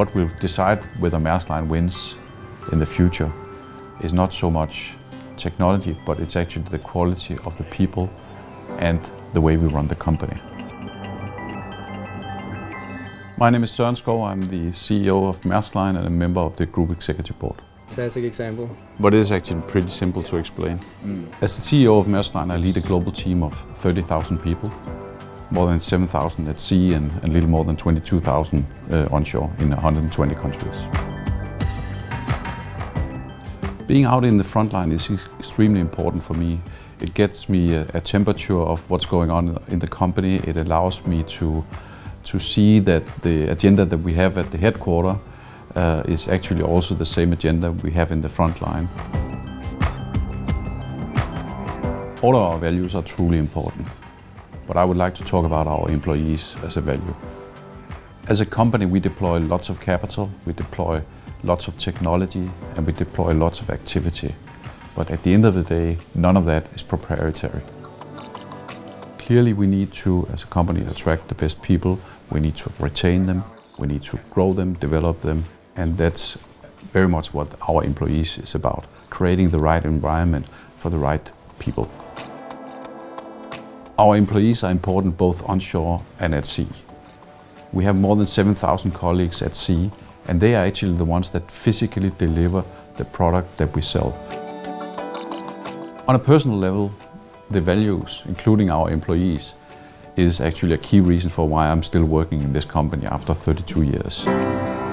What will decide whether Maersk Line wins in the future is not so much technology, but it's actually the quality of the people and the way we run the company. My name is Søren Skou. I'm the CEO of Maersk Line and a member of the Group Executive Board. Classic example. But it is actually pretty simple to explain. As the CEO of Maersk Line, I lead a global team of 30,000 people. More than 7,000 at sea and a little more than 22,000 onshore in 120 countries. Being out in the front line is extremely important for me. It gets me a temperature of what's going on in the company. It allows me to see that the agenda that we have at the headquarters is actually also the same agenda we have in the front line. All of our values are truly important. But I would like to talk about our employees as a value. As a company, we deploy lots of capital, we deploy lots of technology, and we deploy lots of activity. But at the end of the day, none of that is proprietary. Clearly, we need to, as a company, attract the best people. We need to retain them, we need to grow them, develop them, and that's very much what our employees is about, creating the right environment for the right people. Our employees are important both onshore and at sea. We have more than 7,000 colleagues at sea, and they are actually the ones that physically deliver the product that we sell. On a personal level, the values, including our employees, is actually a key reason for why I'm still working in this company after 32 years.